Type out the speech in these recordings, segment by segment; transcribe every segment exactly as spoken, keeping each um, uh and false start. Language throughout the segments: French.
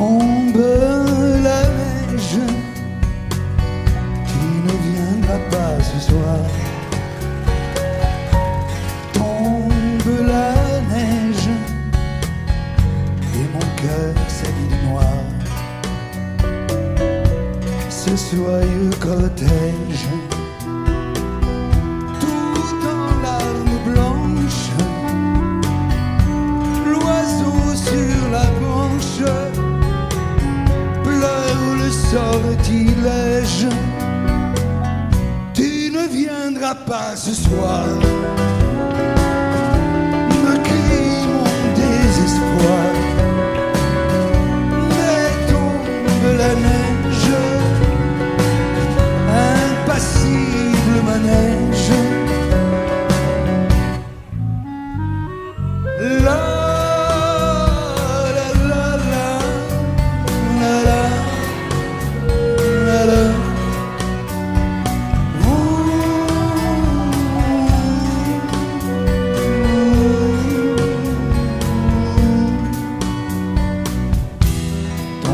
tombe la neige, tu ne viendras pas ce soir. Tombe la neige et mon cœur s'habille de noir. Ce soyeux cortège, tout en larmes blanches, l'oiseau sur la branche pleure le sortilège. Tu ne viendras pas ce soir.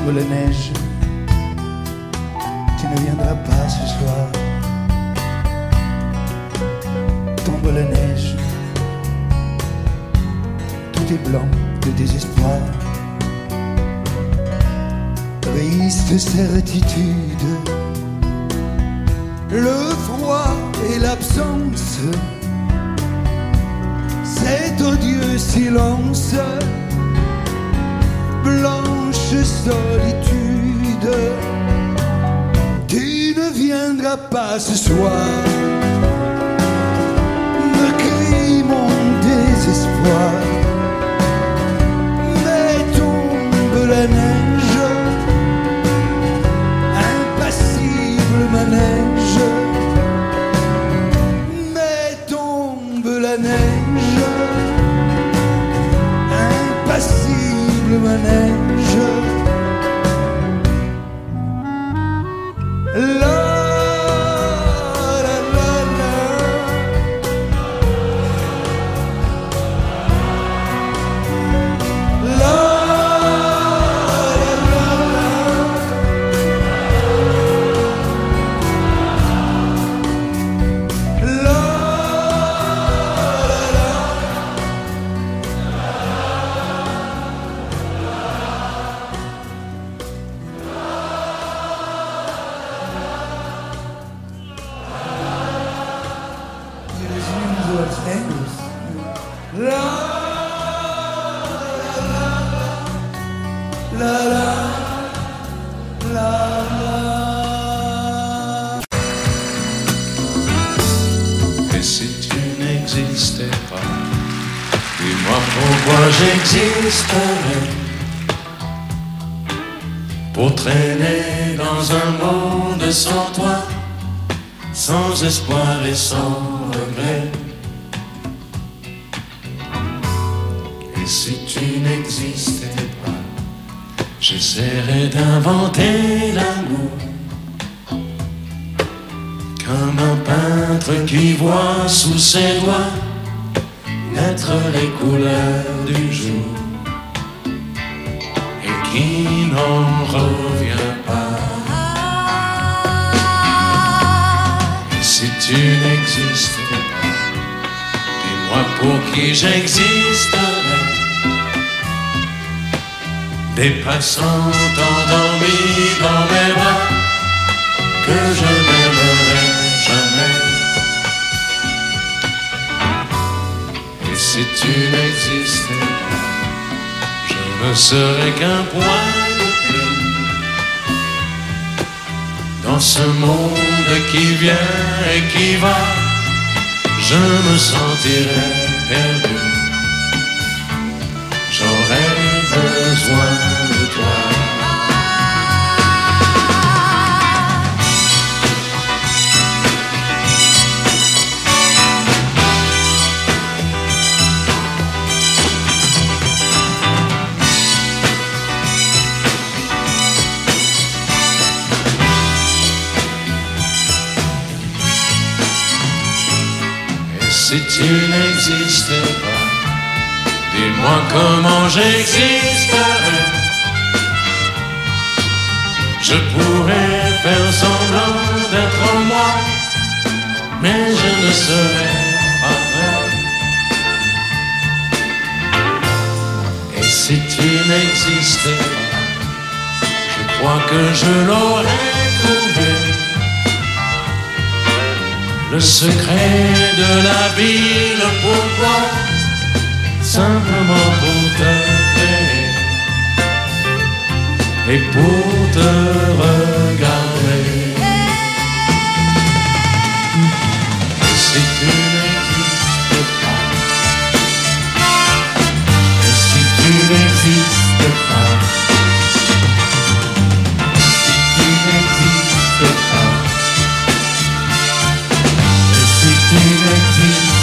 La neige, tu ne viendras pas ce soir. Tombe la neige, tout est blanc de désespoir. Triste certitude, le froid et l'absence, cet odieux silence, blanc solitude, tu ne viendras pas ce soir. Me crie mon désespoir, mais tombe la neige, impassible ma neige, mais tombe la neige, impassible ma neige. La la la la la. Et si tu n'existais pas, dis-moi pourquoi j'existerais, pour traîner dans un monde sans toi, sans espoir et sans regret. Si tu n'existais pas, j'essaierais d'inventer l'amour comme un peintre qui voit sous ses doigts naître les couleurs du jour et qui n'en revient pas. Et si tu n'existais pas, dis-moi pour qui j'existerais. Des passants endormis dans mes bras que je n'aimerai jamais. Et si tu n'existais pas, je ne serais qu'un point de plus dans ce monde qui vient et qui va. Je me sentirais perdu, j'aurais besoin de toi. Et si tu n'existais pas, dis-moi comment j'existerais. Je pourrais faire semblant d'être moi, mais je ne serais pas vrai. Et si tu n'existais pas, je crois que je l'aurais trouvé. Le secret de la vie, le pourquoi, simplement pour te créer et pour te regarder. Et si tu n'existes pas, et si tu n'existes pas, et si tu n'existes pas, et si tu n'existes pas.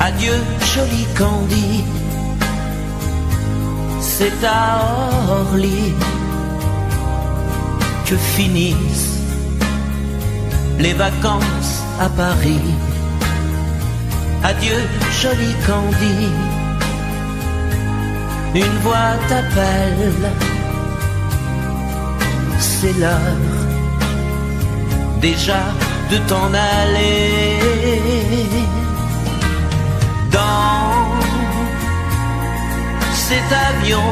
Adieu, jolie Candy, c'est à Orly que finissent les vacances à Paris. Adieu, jolie Candy, une voix t'appelle, c'est l'heure déjà de t'en aller. Dans cet avion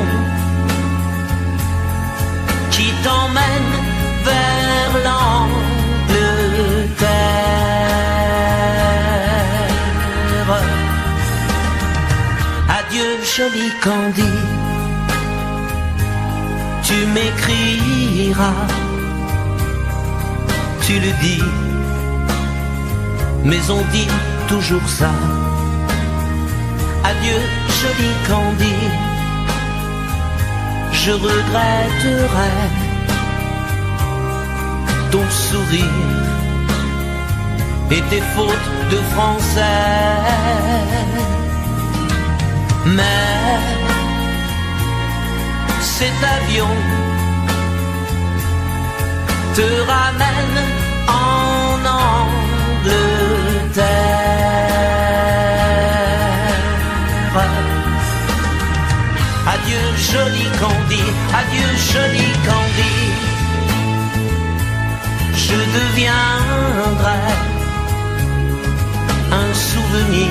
qui t'emmène vers l'Angleterre. Adieu, jolie Candy, tu m'écriras, tu le dis, mais on dit toujours ça. Adieu, jolie Candy, je regretterai ton sourire et tes fautes de français. Mais cet avion te ramène en Angleterre. Adieu, jolie Candy, adieu, jolie Candy, je deviendrai un souvenir,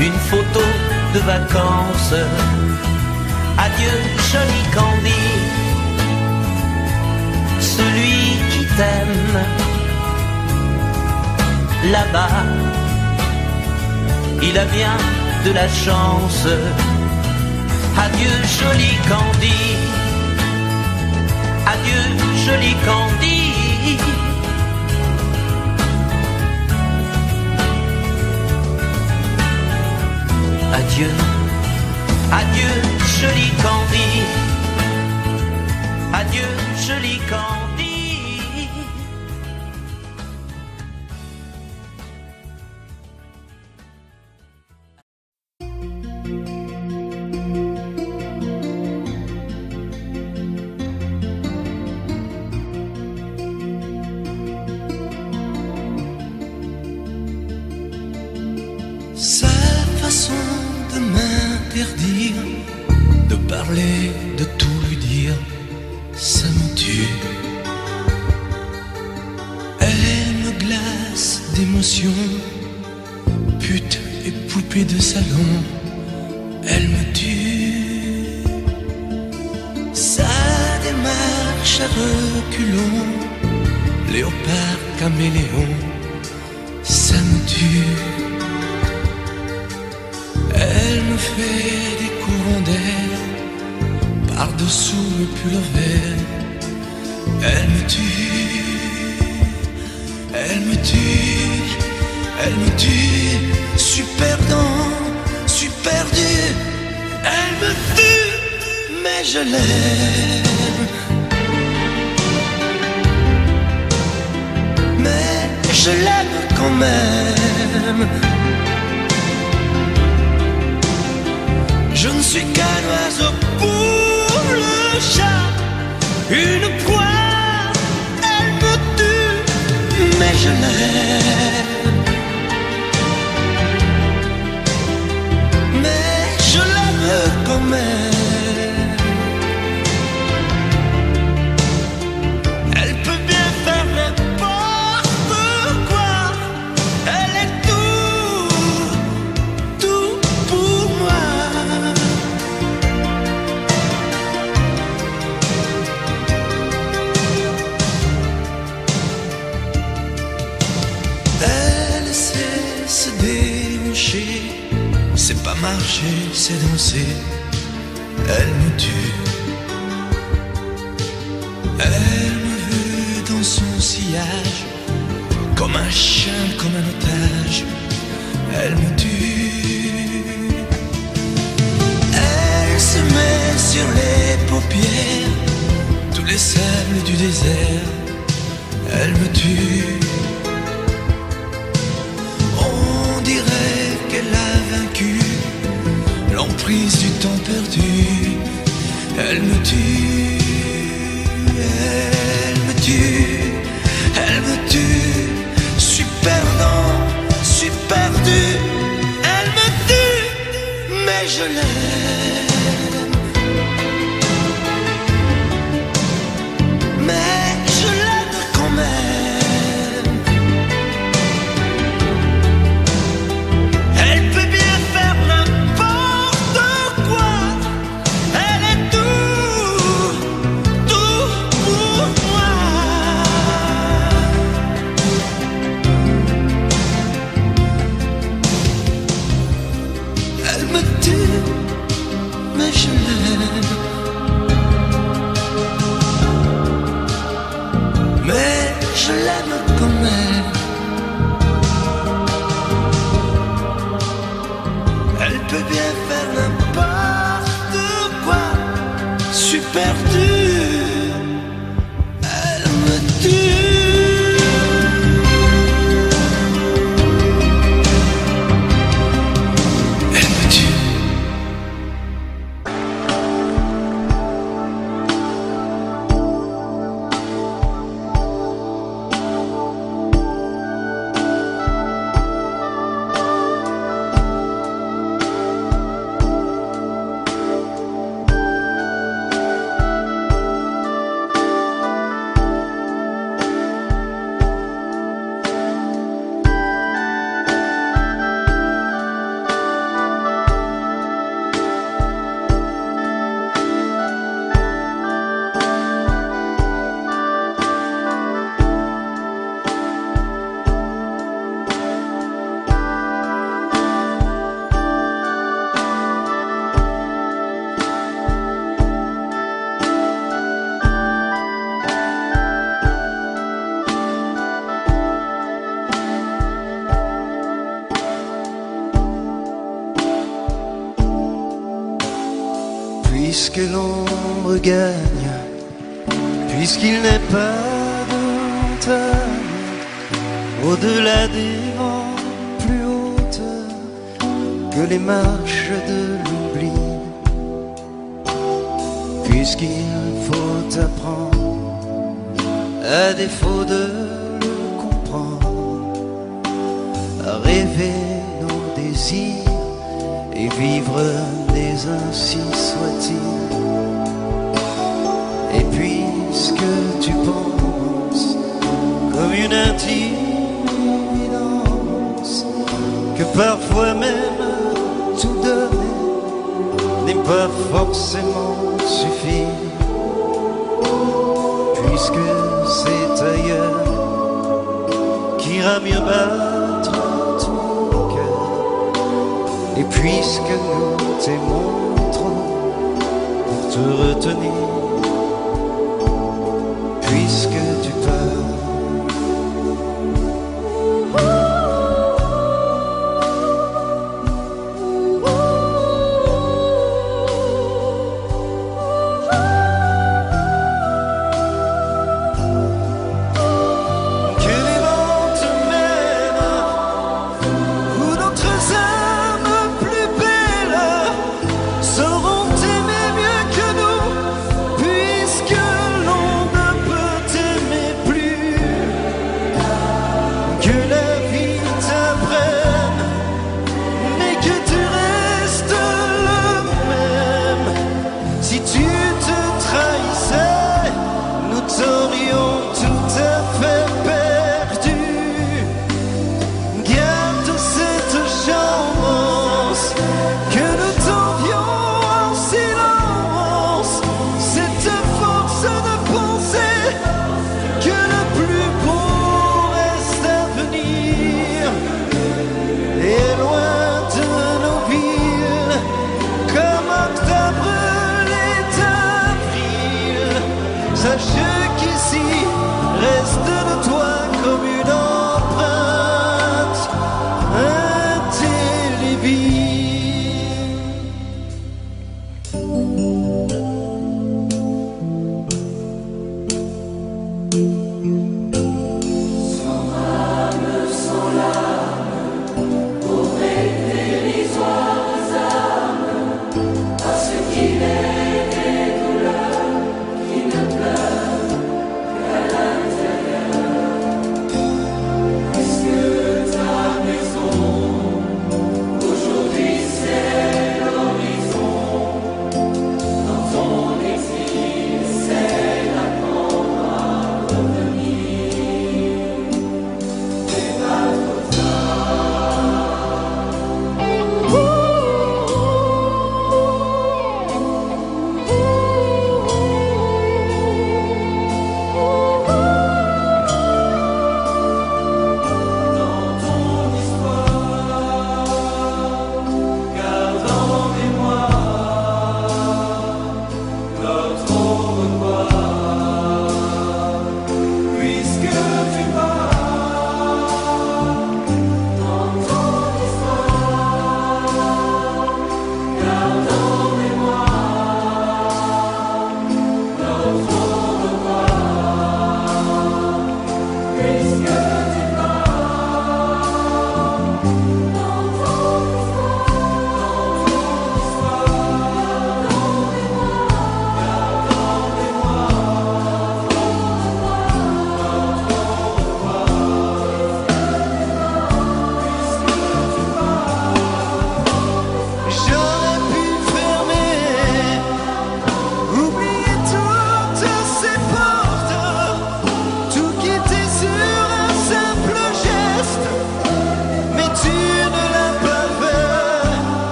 une photo de vacances. Adieu, jolie Candy, celui qui t'aime là-bas, il a bien de la chance. Adieu, jolie Candy, adieu, jolie Candy. Adieu, adieu, jolie Candy, adieu, jolie Candy. Elle me dit, je suis perdant, je suis perdu. Elle me tue, mais je l'aime. Mais je l'aime quand même. Je ne suis qu'un oiseau pour le chat, une proie, elle me tue, mais je l'aime, mais je l'aime quand même. Elle peut bien faire n'importe quoi, elle est tout, tout pour moi. C'est pas marcher, c'est danser. Elle me tue. Elle me veut dans son sillage, comme un chien, comme un otage. Elle me tue. Elle se met sur les paupières, tous les sables du désert. Elle me tue. L'emprise du temps perdu, elle me tue, elle me tue, elle me tue. Je suis perdant, je suis perdu. Elle me tue, mais je l'aime, mais je l'aime quand même. Puisque l'ombre gagne, puisqu'il n'est pas de montagne au-delà des vents plus hautes que les marches de l'oubli, puisqu'il faut apprendre, à défaut de le comprendre, à rêver nos désirs et vivre des ainsi soit-il. Et puisque tu penses comme une intimidance que parfois même tout donner n'est pas forcément suffit, puisque c'est ailleurs qu'ira mieux battre ton cœur, et puisque nous t'aimons te retenir, puisque tu parles.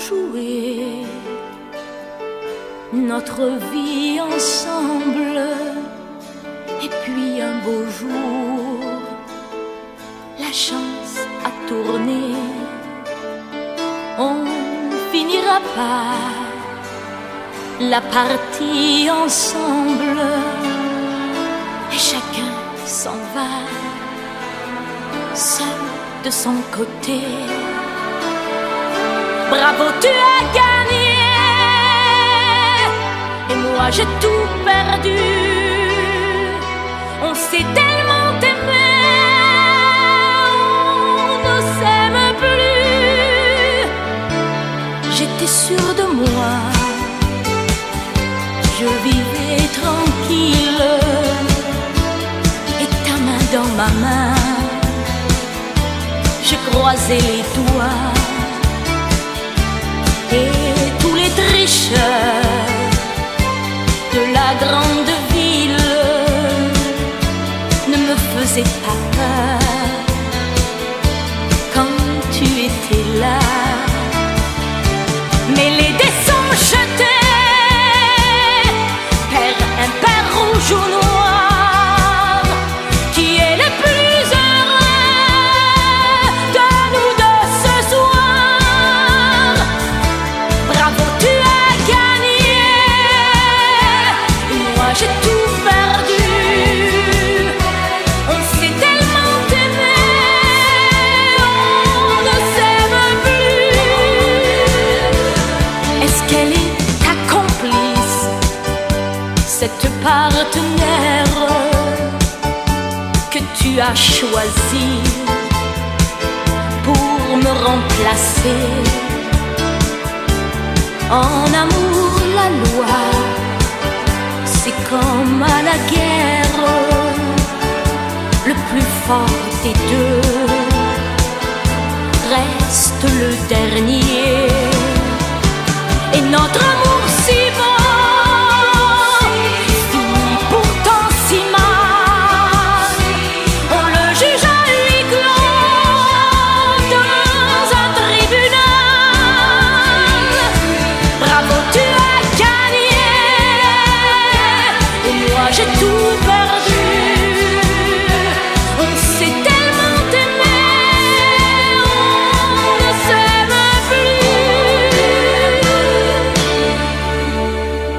jouer notre vie ensemble. Et puis un beau jour, la chance a tourné. On finira par la partie ensemble. Et chacun s'en va, seul de son côté. Bravo, tu as gagné, et moi j'ai tout perdu. On s'est tellement aimé, on ne s'aime plus. J'étais sûre de moi, je vivais tranquille, et ta main dans ma main, je croisais les doigts. Et tous les tricheurs de la grande ville ne me faisaient pas peur quand tu étais là. Mais les dés sont jetés, pair impair, rouge ou noir, qui est le plus heureux de nous deux ce soir? Bravo, tu as gagné, et moi j'ai tout perdu. On s'est tellement aimé, on ne s'aime plus. Est-ce qu'elle est ta complice, cette partenaire que tu as choisie pour me remplacer? En amour, la loi, c'est comme à la guerre, le plus fort des deux reste le dernier. Et notre amour si beau, j'ai tout perdu. On s'est tellement aimé, on ne s'aime plus.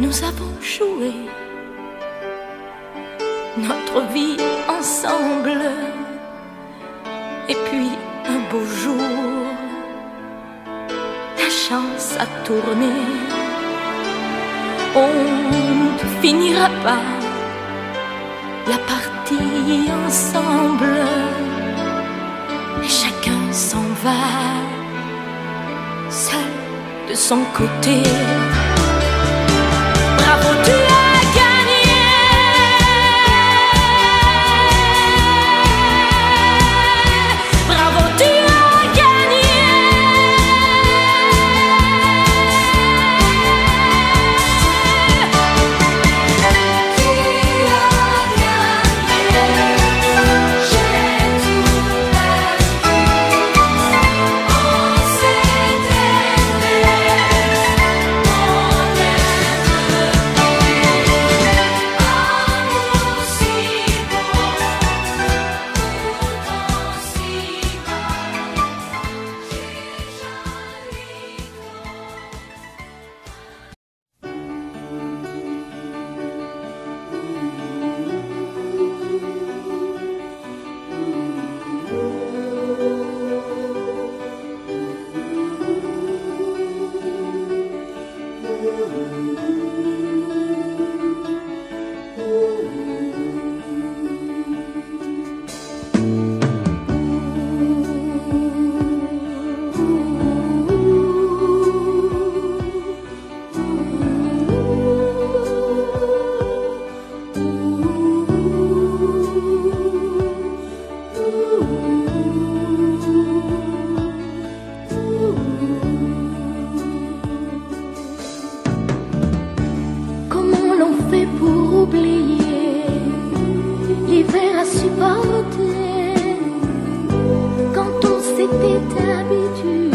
Nous avons joué notre vie ensemble. Et puis un beau jour, la chance a tourné. On finira par la partie ensemble. Et chacun s'en va, seul de son côté. Bravo, tu as gagné. Bravo, tu as gagné. Supporter quand on s'était habitué.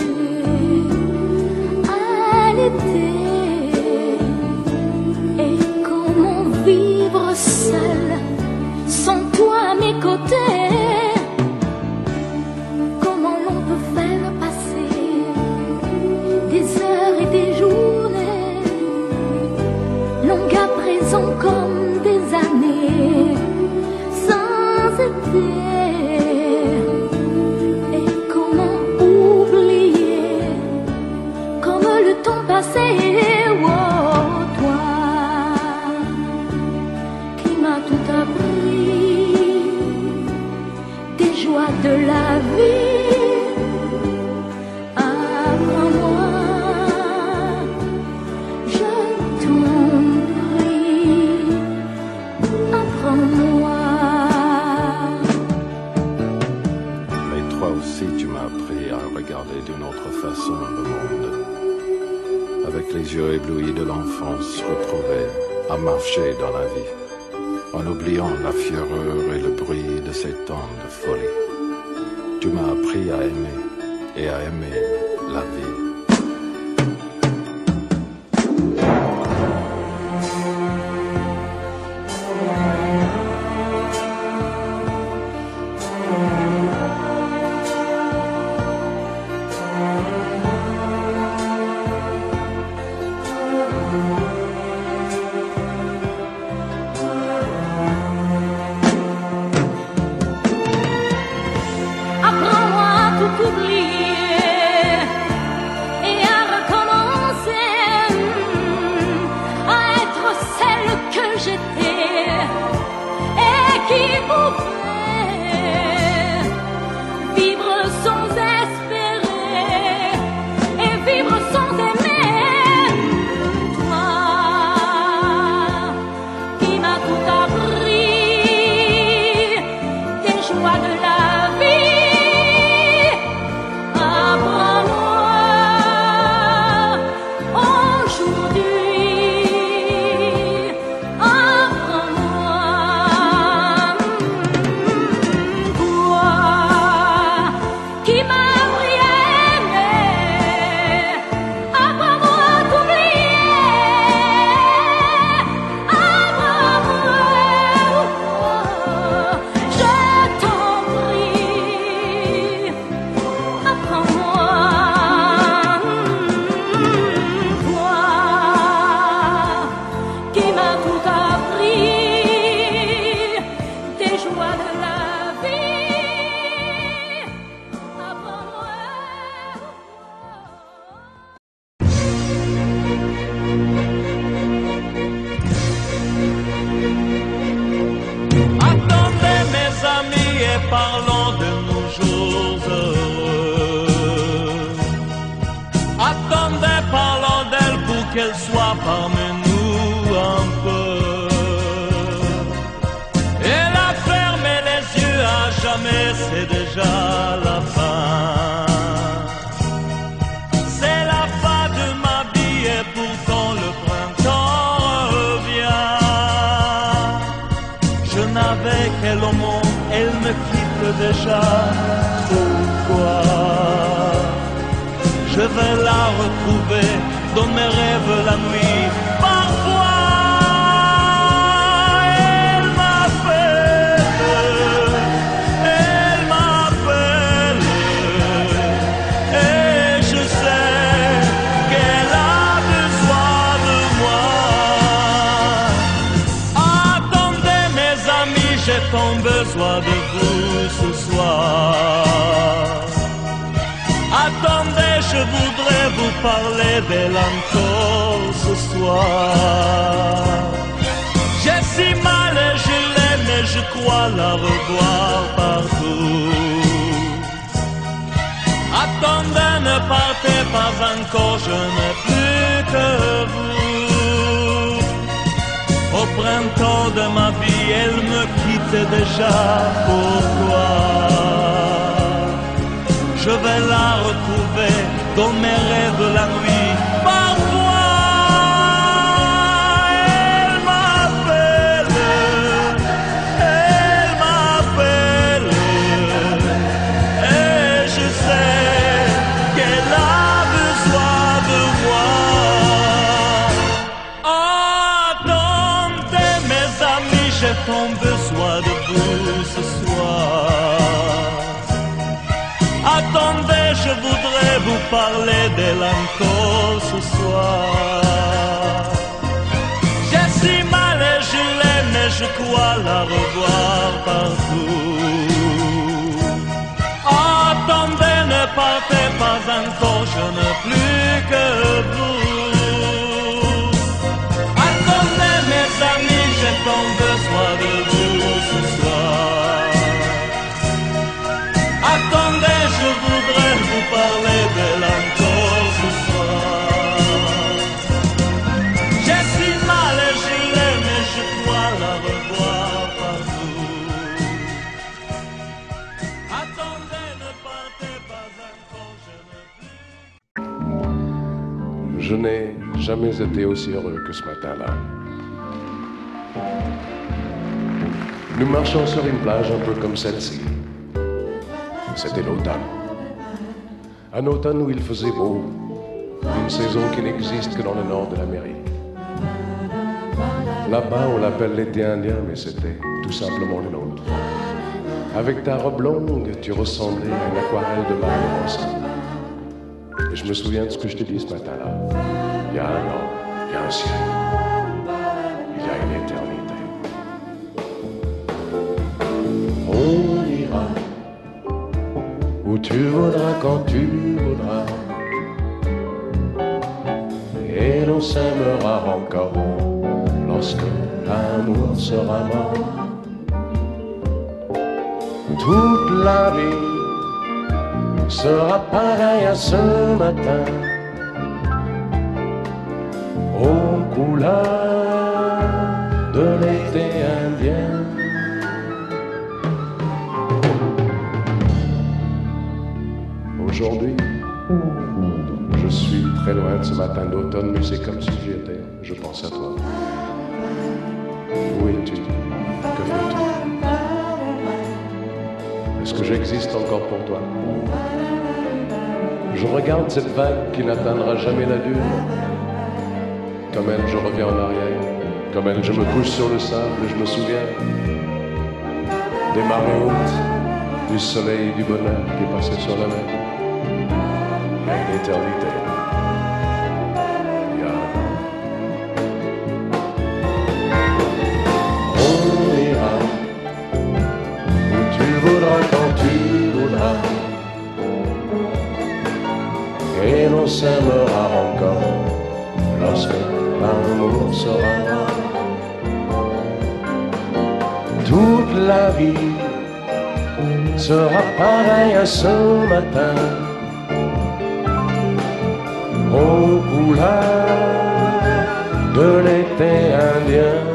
côté. Comment l'on peut faire passer des heures et des journées, longues à présent comme des années, sans été. Et comment oublier comme le temps passé. De la vie, apprends-moi, je t'en prie, apprends-moi. Mais toi aussi tu m'as appris à regarder d'une autre façon le monde, avec les yeux éblouis de l'enfance retrouvée, à marcher dans la vie, en oubliant la fureur et le bruit de ces temps de folie. Tu m'as appris à aimer et à aimer la vie. Qu'elle soit parmi nous encore. Elle a fermé les yeux à jamais, c'est déjà la fin. C'est la fin de ma vie et pourtant le printemps revient. Je n'avais qu'elle au monde, elle me quitte déjà. Pourquoi? Je vais la retrouver dans mes rêves la nuit. Parfois elle m'appelle, elle m'appelle, et je sais qu'elle a besoin de moi. Attendez mes amis, j'ai tant besoin de vous ce soir. Attendez, je voudrais vous parler d'elle encore ce soir. J'ai si mal et je l'aime et je crois la revoir partout. Attendez, ne partez pas encore, je n'ai plus que vous. Au printemps de ma vie, elle me quitte déjà. Pourquoi? Je vais la retrouver dans mes rêves la nuit. Parfois, elle m'appelle, elle m'appelle, et je sais qu'elle a besoin de moi. Attendez mes amis, j'ai tant besoin de vous. de ce soir. Attendez, je voudrais vous parler d'elle encore ce soir. J'ai si mal et je l'aime et je crois la revoir partout. Attendez, ne partez pas encore, je n'ai plus que vous. Attendez mes amis, j'ai tant besoin de vous ce soir. Attendez, je voudrais vous parler d'elle encore ce soir. J'ai si mal et je l'aime et je crois la revoir partout. Attendez, ne partez pas encore, je ne plus. Je n'ai jamais été aussi heureux que ce matin-là. Nous marchons sur une plage un peu comme celle-ci. C'était l'automne. Un automne où il faisait beau, une saison qui n'existe que dans le nord de l'Amérique. Là-bas, on l'appelle l'été indien, mais c'était tout simplement le nôtre. Avec ta robe longue, tu ressemblais à une aquarelle de Marc Ronsard. Et je me souviens de ce que je te dis ce matin-là. Il y a un an, il y a un siècle, il y a une éternité. On ira où tu voudras, quand tu voudras, et l'on s'aimera encore lorsque l'amour sera mort. Toute la vie sera pareille à ce matin, aux couleurs de l'été indien. Aujourd'hui, je suis très loin de ce matin d'automne, mais c'est comme si j'y étais. Je pense à toi. Où es-tu? Que fais-tu? Est-ce que j'existe encore pour toi? Je regarde cette vague qui n'atteindra jamais la dune. Comme elle, je reviens en arrière. Comme elle, je me couche sur le sable et je me souviens des marées hautes, du soleil et du bonheur qui passaient sur la mer. Une éternité. Yeah. On ira où tu voudras, quand tu voudras, et l'on s'aimera encore lorsque l'amour sera là. Toute la vie sera pareille à ce matin, aux couleurs de l'été indien.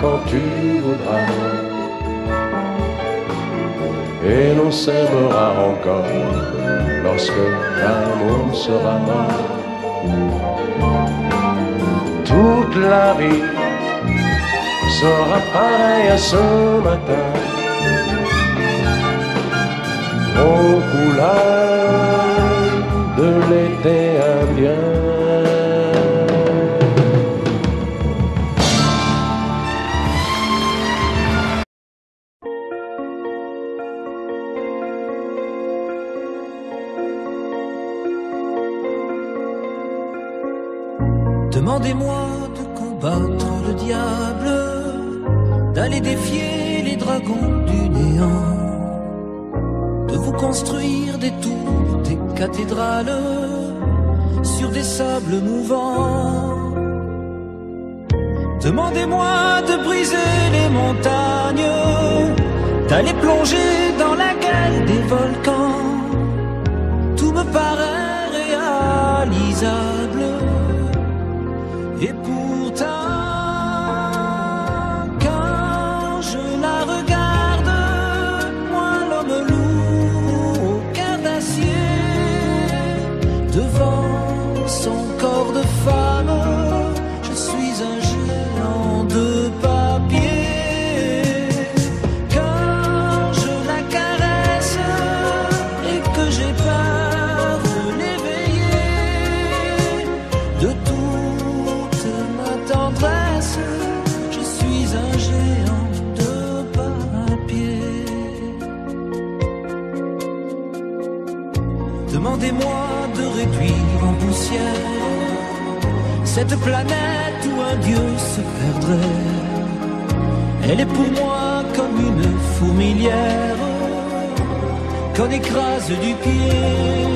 Quand tu voudras, et l'on s'aimera encore lorsque l'amour sera mort. Toute la vie sera pareille à ce matin, aux couleurs de l'été indien. Demandez-moi de combattre le diable, d'aller défier les dragons du néant, de vous construire des tours, des cathédrales, sur des sables mouvants. Demandez-moi de briser les montagnes, d'aller plonger dans la gueule des volcans. Tout me paraît réel. réalisable. Et pourtant, quand je la regarde, moi l'homme lourd au cœur d'acier, devant son corps de femme, je suis un géant de papier. Quand je la caresse et que j'ai peur de l'éveiller, de toute ma tendresse, je suis un géant de papier. Demandez-moi de réduire en poussière cette planète où un dieu se perdrait. Elle est pour moi comme une fourmilière qu'on écrase du pied.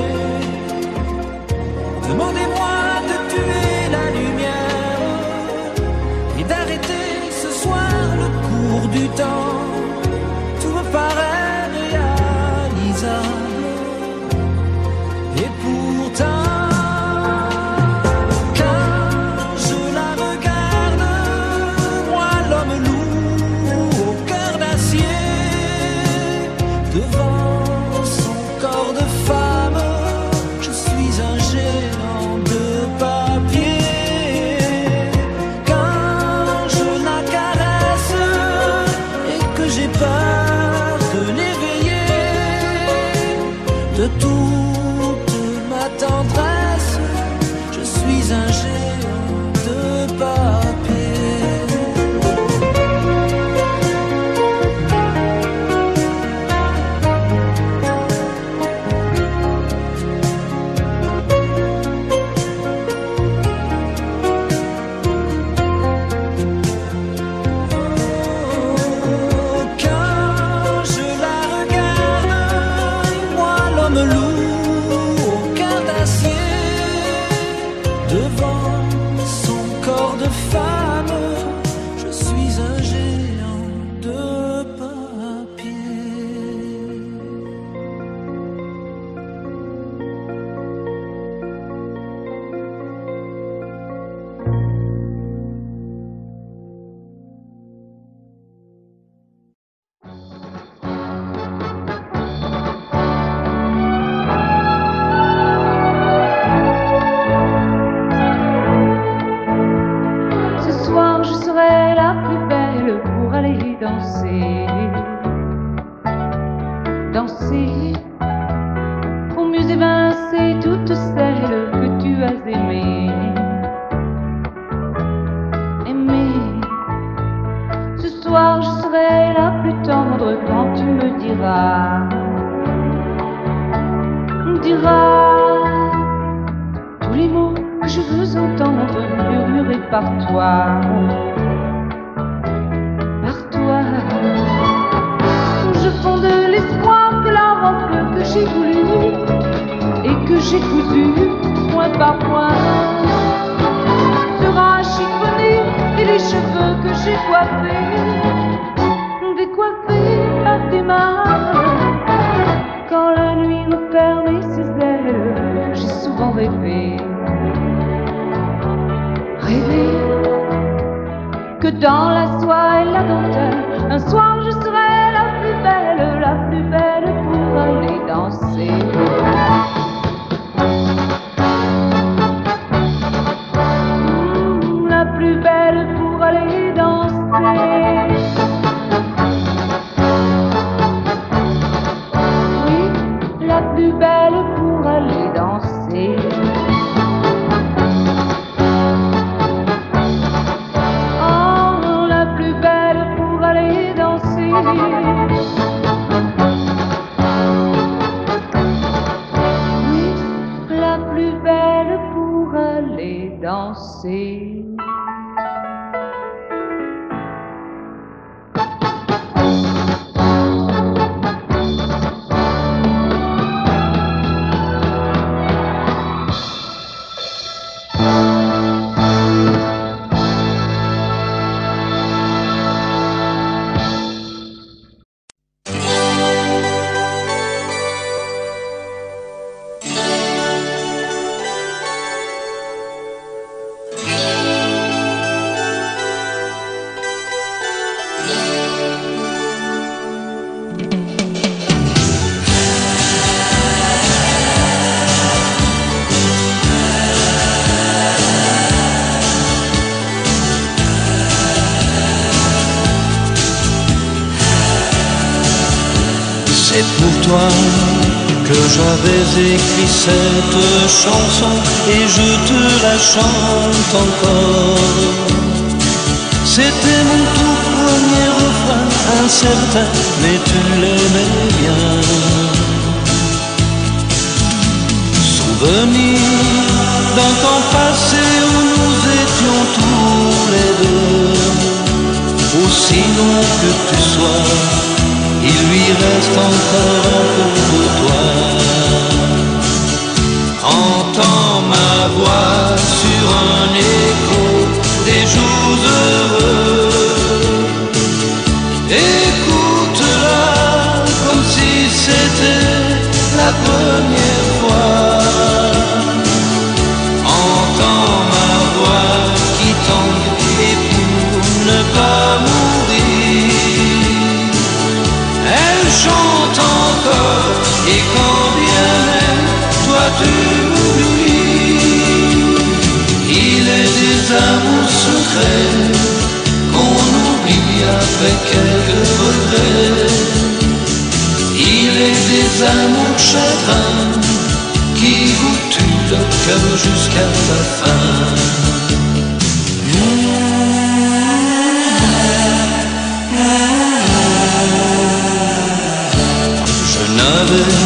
Demandez-moi de tuer la lumière et d'arrêter ce soir le cours du temps. Tout me paraît réalisable. Et pourtant, devant son corps de femme, je suis un géant de papier. Quand je la caresse et que j'ai peur de l'éveiller, de toute ma tendresse, je suis un géant de papier. Devant son corps de femme, je suis un géant de papier. Danser, danser, pour mieux évincer toutes celles que tu as aimées, aimées. Ce soir je serai la plus tendre quand tu me diras, diras tous les mots que je veux entendre murmurés par toi. Je fonds de l'espoir que la robe que j'ai voulue et que j'ai cousue point par point sera chiffonnée, et les cheveux que j'ai coiffés, décoiffés par tes mains. Quand la nuit me fermait ses ailes, j'ai souvent rêvé, rêvé que dans la soie et la dentelle, un soir je serai la plus belle, la plus belle pour aller danser. Mmh, la plus belle pour aller danser. Oui, la plus belle pour aller danser. Danser. C'est pour toi que j'avais écrit cette chanson et je te la chante encore. C'était mon tout premier refrain incertain, mais tu l'aimais bien. Souvenir d'un temps passé où nous étions tous les deux. Aussi long que tu sois, il lui reste encore un peu de toi. Entends ma voix sur un écho des jours heureux. Écoute-la comme si c'était la première fois. Entends ma voix qui tangue et pour ne pas mourir, elle chante encore et quand bien même toi tu amour secret qu'on oublie avec quelques regrets. Il est des amours chagrins qui vous tuent le cœur jusqu'à la fin. Je n'avais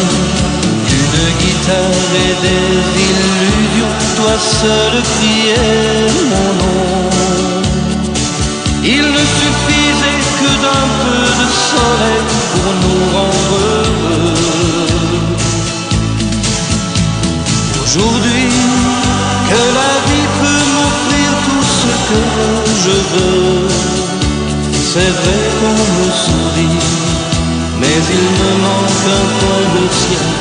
qu'une guitare et des illusions, toi seul criais mon nom. Il ne suffisait que d'un peu de soleil pour nous rendre heureux. Aujourd'hui que la vie peut m'offrir tout ce que je veux, c'est vrai qu'on me sourit, mais il me manque un peu de ciel.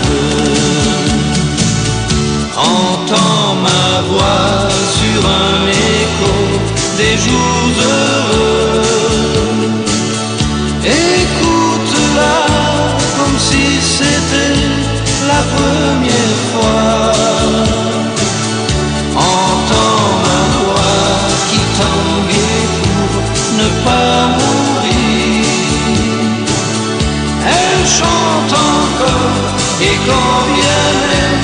Entends ma voix sur un écho des jours heureux. Écoute-la comme si c'était la première fois. Entends ma voix qui tanguait pour ne pas mourir. Elle chante encore et quand bien même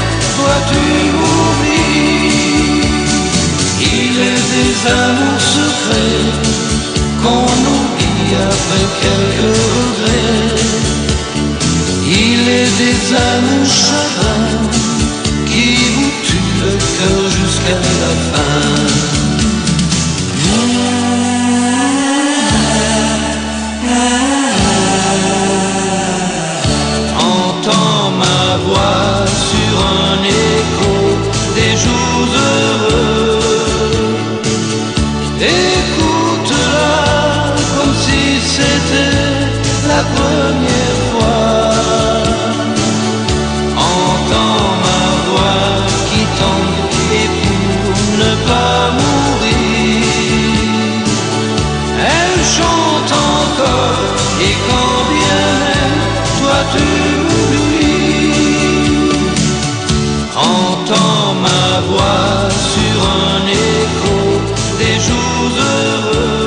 tu oublies, il est des amours secrets qu'on oublie après quelques regrets. Il est des amours chagrins qui vous tuent le cœur jusqu'à la fin. Première fois, entends ma voix qui tangue et pour ne pas mourir, elle chante encore et quand bien même toi tu oublies. Entends ma voix sur un écho des jours heureux.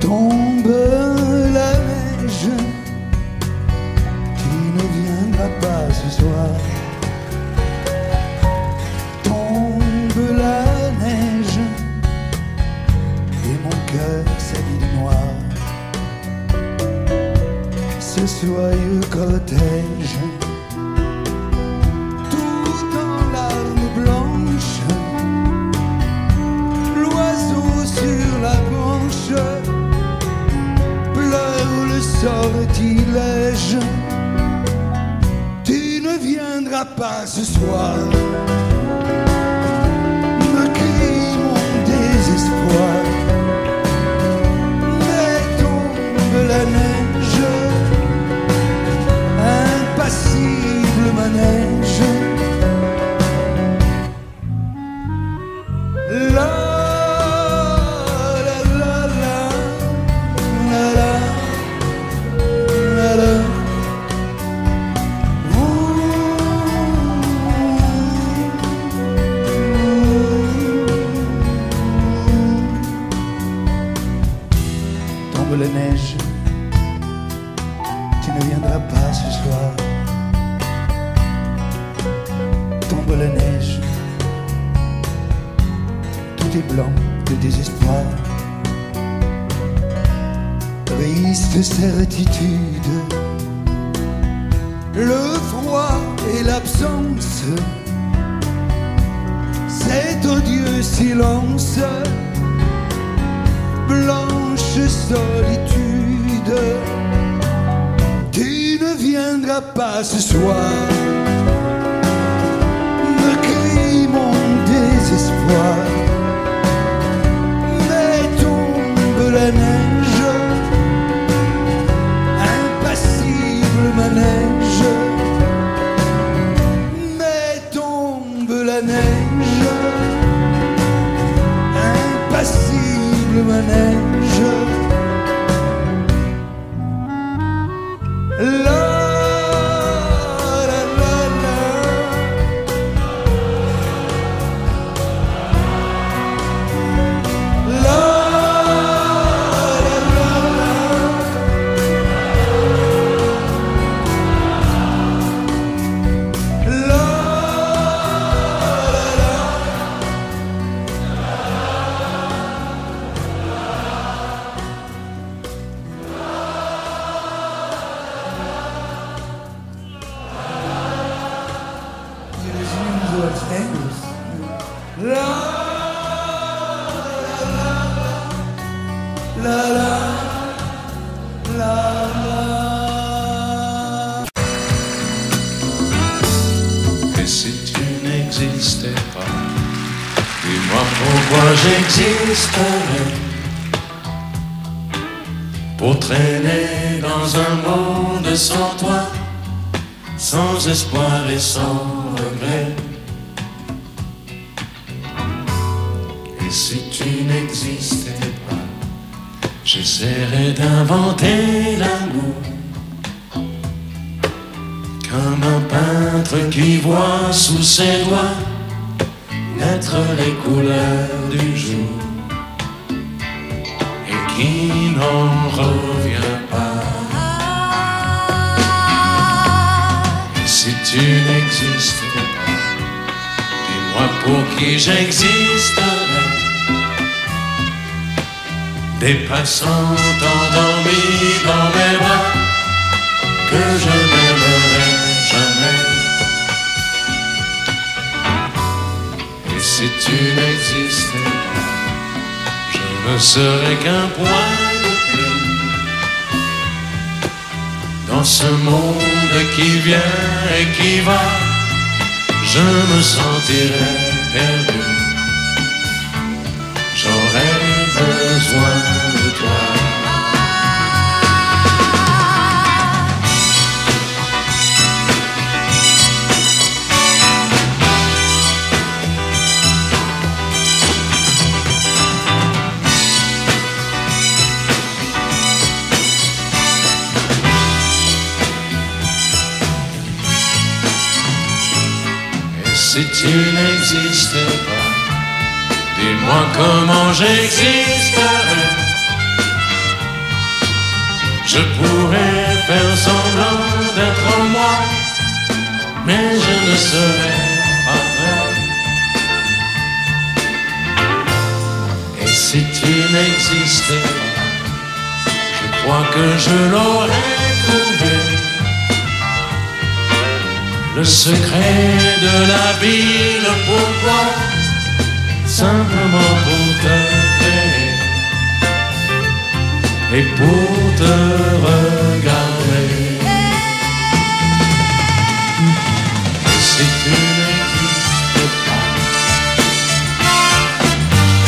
tombe la neige qui ne viendra pas ce soir. Tombe la neige et mon cœur s'habille de noir. Ce soyeux cortège sortilège, tu ne viendras pas ce soir. Me crie mon désespoir, mais tombe la neige, impassible manège. La tombe la neige, tu ne viendras pas ce soir. Tombe la neige, tout est blanc de désespoir. Triste certitude, le froid et l'absence, cet odieux silence, blanche solitude, tu ne viendras pas ce soir. Me crie mon désespoir, mais tombe la neige, impassible manège, mais tombe la neige, impassible manège. La la la la la la. Et si tu n'existais pas, dis-moi pourquoi j'existerais, pour traîner dans un monde sans toi, sans espoir et sans regret. Et si tu n'existais pas, j'essaierais d'inventer l'amour, comme un peintre qui voit sous ses doigts naître les couleurs du jour et qui n'en revient pas. Et si tu n'existais pas, dis-moi pour qui j'existerais, des passants endormis dans mes bras que je n'aimerai jamais. Et si tu n'existais pas, je ne serais qu'un point de plus dans ce monde qui vient et qui va. Je me sentirais perdu, j'aurais besoin de toi. Si tu n'existais pas, dis-moi comment j'existerais, Je pourrais faire semblant d'être moi, mais je ne serais pas vrai. Et si tu n'existais pas, je crois que je l'aurais trouvé. Le secret de la ville pour toi, simplement pour te créer et pour te regarder. Et si tu n'existes pas,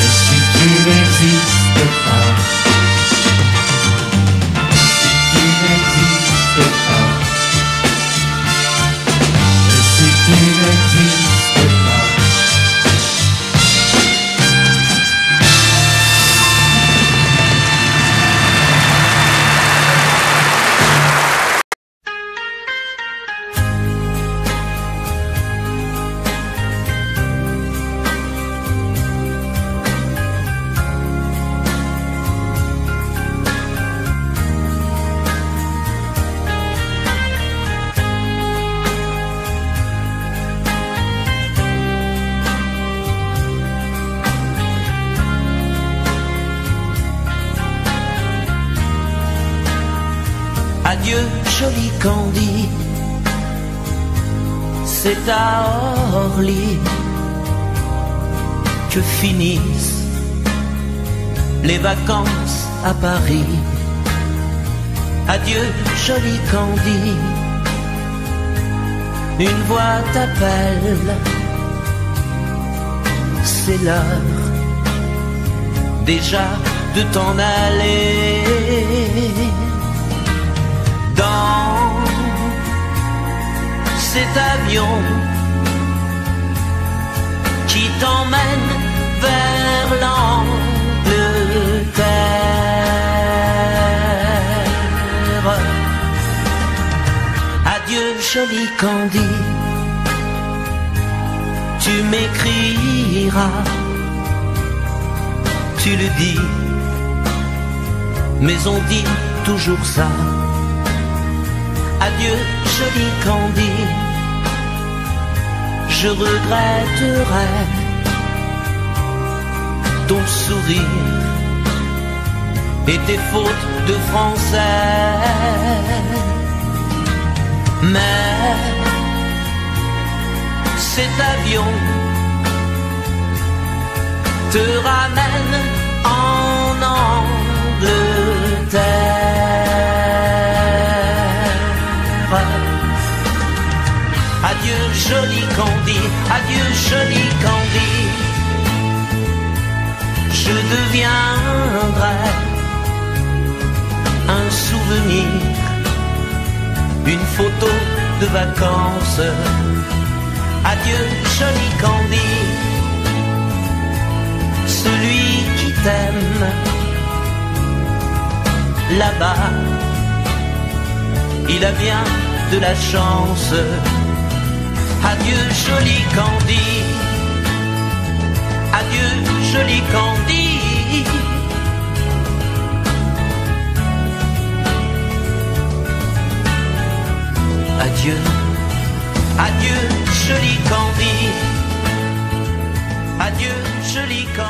et si tu n'existes pas, et si tu n'existes pas, et si tu n'existes pas. Adieu, jolie Candy, c'est à Orly que finissent les vacances à Paris. Adieu, jolie Candy, une voix t'appelle, c'est l'heure déjà de t'en aller. Dans cet avion qui t'emmène vers l'Angleterre. Adieu, jolie Candy, tu m'écriras, tu le dis, mais on dit toujours ça. Adieu, jolie Candy, je regretterai ton sourire et tes fautes de français. Mais cet avion te ramène en Angleterre. Adieu, jolie Candy, adieu, jolie Candy, je deviendrai un souvenir, une photo de vacances. Adieu, jolie Candy, celui qui t'aime là-bas, il a bien de la chance. Adieu, jolie Candy, adieu, jolie Candy. Adieu, adieu, jolie Candy, adieu, jolie Candy.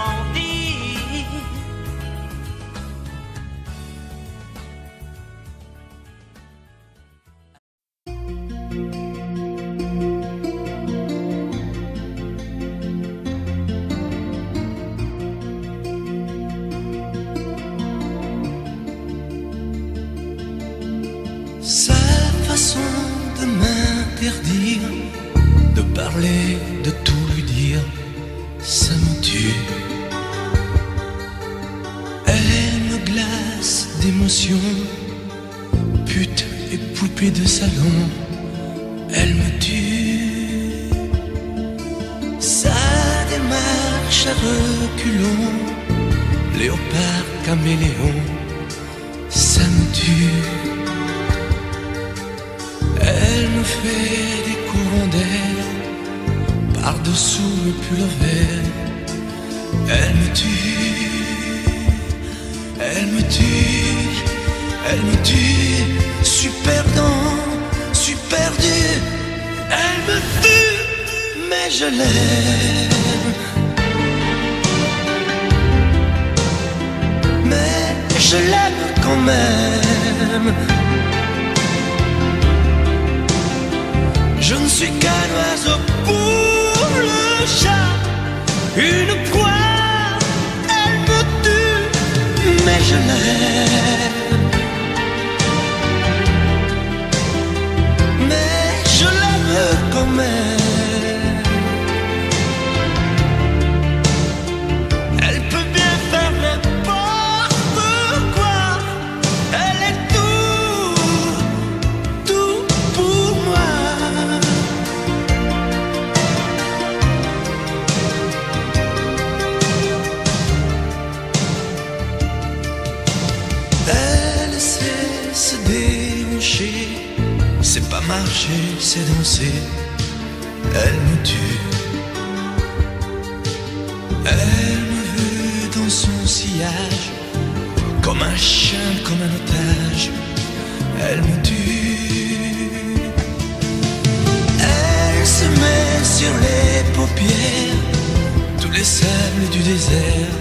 Elle me tue, je suis perdant, je suis perdu. Elle me tue, mais je l'aime. Mais je l'aime quand même. Je ne suis qu'un oiseau pour le chat, une proie, elle me tue, mais je l'aime. Quand même, elle peut bien faire n'importe quoi. Elle est tout, tout pour moi. Elle sait se déhancher, c'est pas marcher, c'est danser. Elle me tue. Elle me veut dans son sillage, comme un chien, comme un otage. Elle me tue. Elle se met sur les paupières, tous les sables du désert.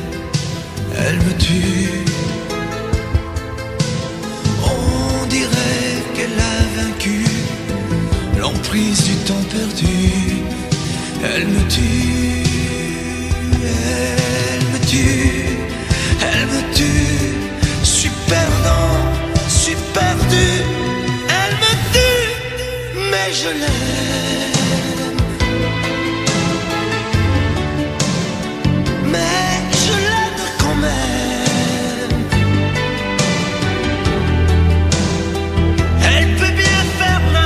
Elle me tue. On dirait qu'elle a vaincu l'emprise du temps perdu. Elle me tue, elle me tue, elle me tue. Je suis perdant, je suis perdu. Elle me tue, mais je l'aime. Mais je l'aime quand même. Elle peut bien faire la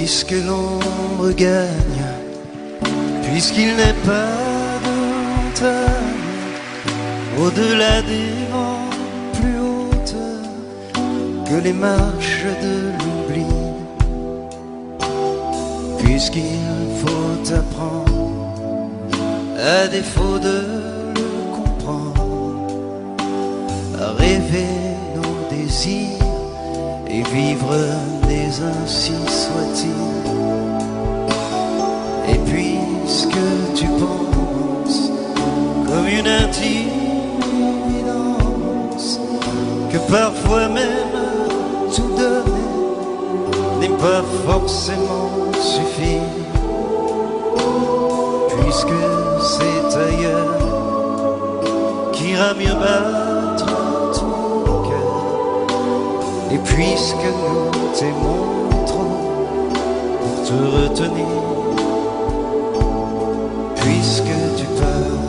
Puisque l'ombre gagne, puisqu'il n'est pas de montagne au-delà des vents plus hautes que les marches de l'oubli. Puisqu'il faut apprendre, à défaut de le comprendre, à rêver nos désirs et vivre des ainsi soit-il. Et puisque tu penses comme une intimidance, que parfois même tout donner n'est pas forcément suffit. Puisque c'est ailleurs qu'ira mieux battre. Et puisque nous t'aimons trop pour te retenir, puisque tu pars,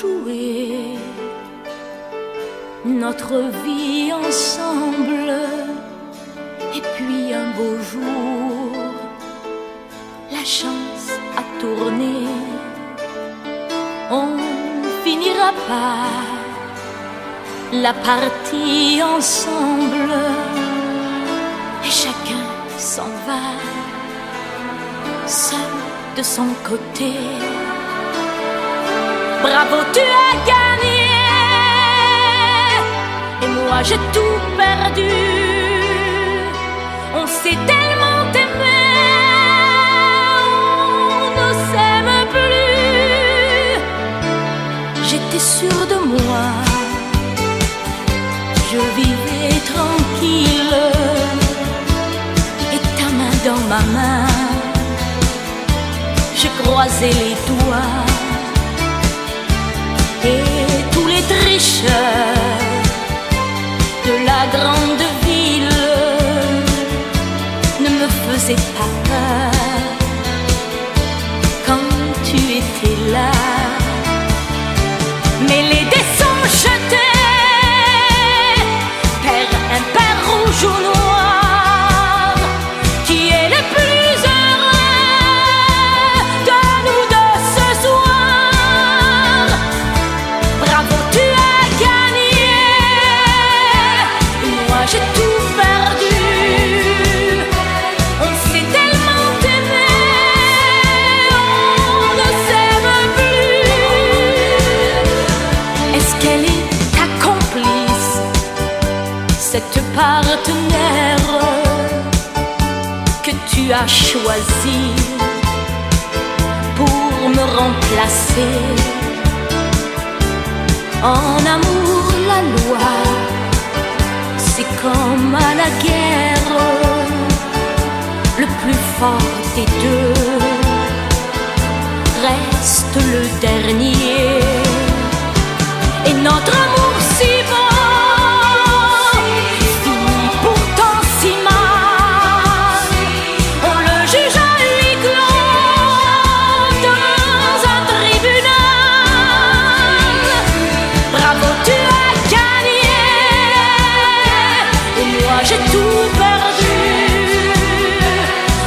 jouer notre vie ensemble. Et puis un beau jour, la chance a tourné. On finira pas la partie ensemble et chacun s'en va seul de son côté. Bravo, tu as gagné et moi j'ai tout perdu. On s'est tellement aimé, on ne s'aime plus. J'étais sûre de moi, je vivais tranquille, et ta main dans ma main, je croisais les doigts. Et tous les tricheurs de la grande ville ne me faisaient pas peur quand tu étais là. Mais les dés sont jetés, pair, impair, rouge ou noir, qui est le plus heureux de nous deux ce soir? Bravo, tu as gagné, et moi j'ai tout perdu. On s'est tellement aimé, on ne s'aime plus. Est-ce qu'elle est ta complice, cette partenaire que tu as choisie pour me remplacer? En amour, la loi, c'est comme à la guerre, le plus fort des deux reste le dernier. Et notre amour si beau finit pourtant si mal. On le juge à huis clos dans un tribunal. Bravo, tu as gagné, et moi j'ai tout perdu.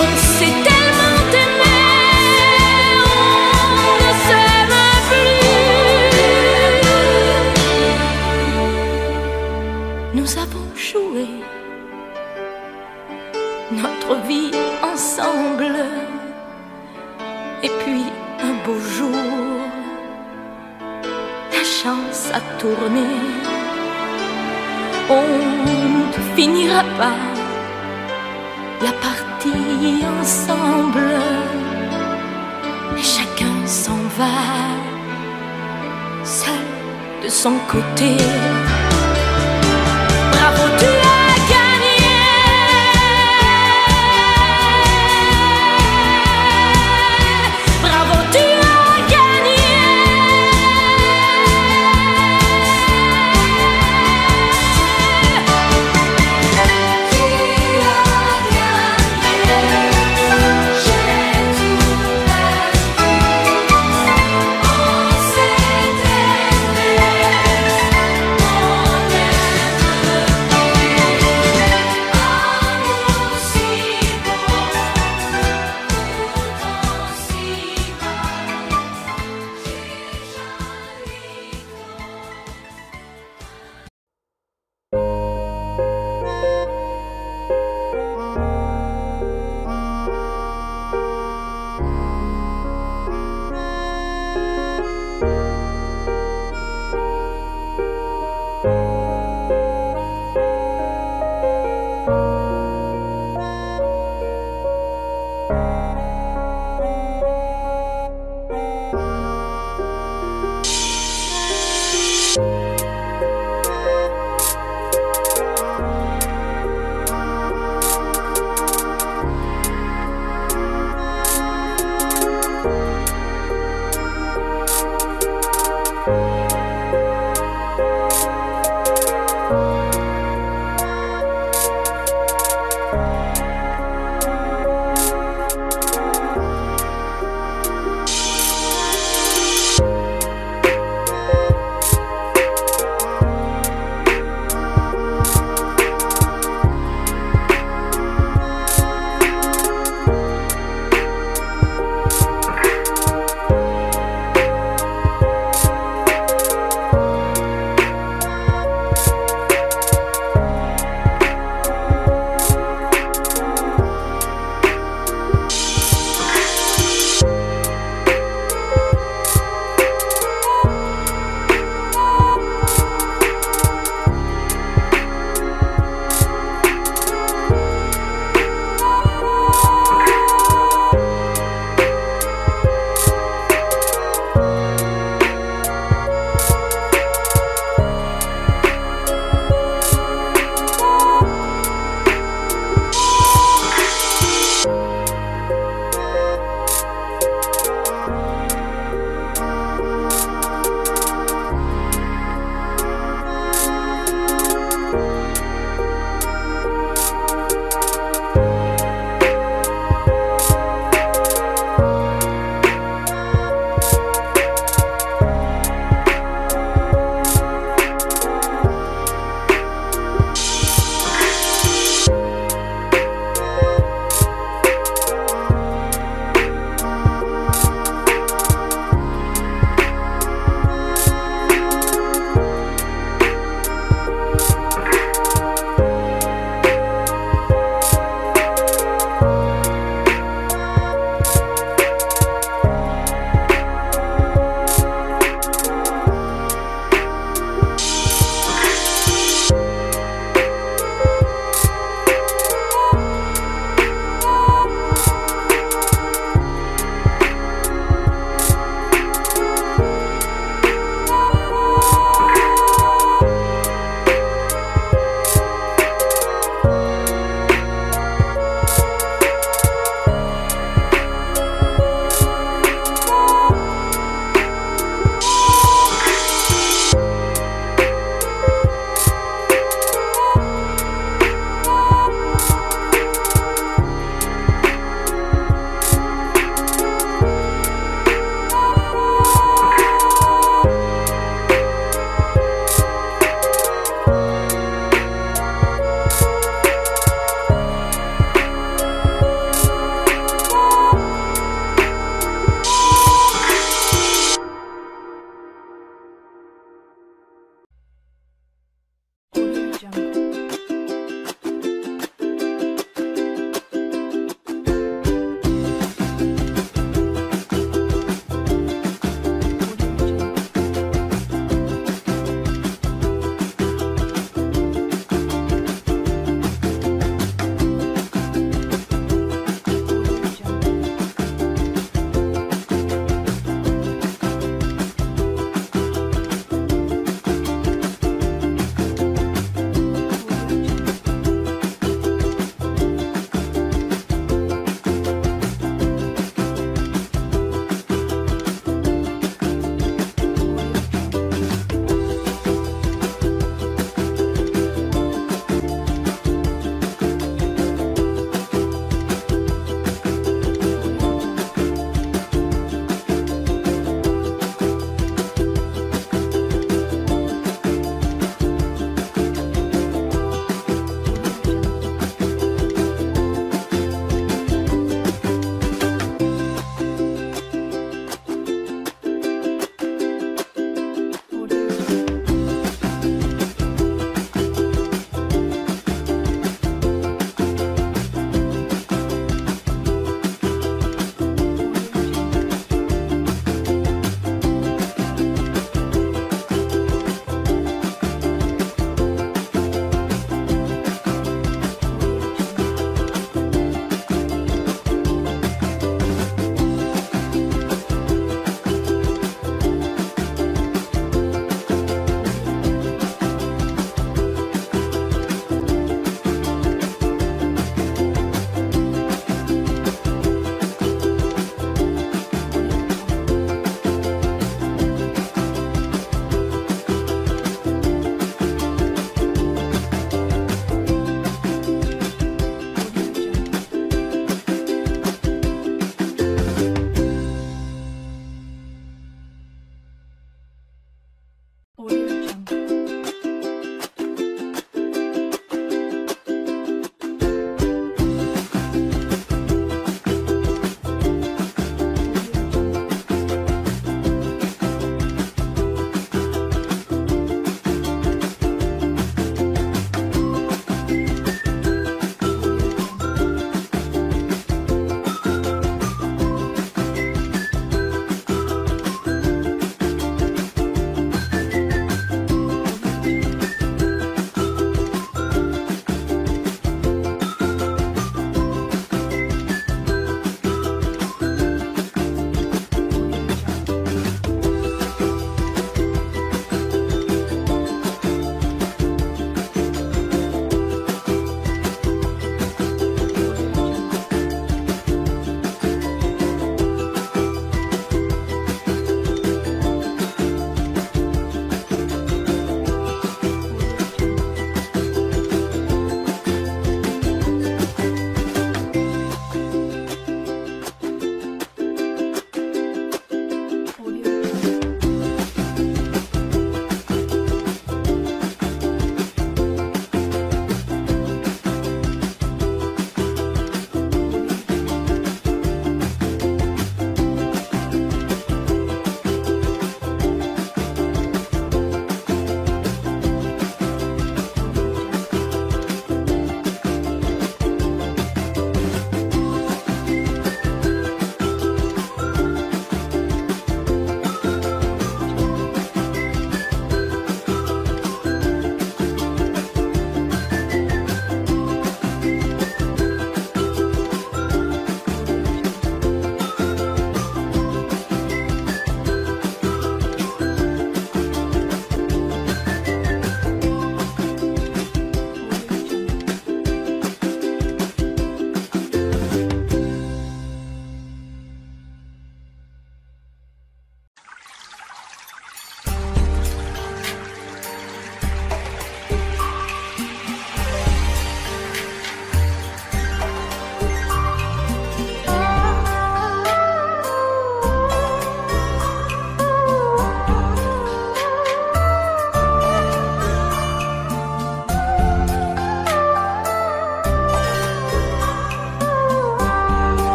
On s'est tellement aimé, on ne s'aime plus. Nous avons joué notre vie ensemble, et puis un beau jour, la chance a tourné. On ne finira pas la partie ensemble et chacun s'en va seul de son côté.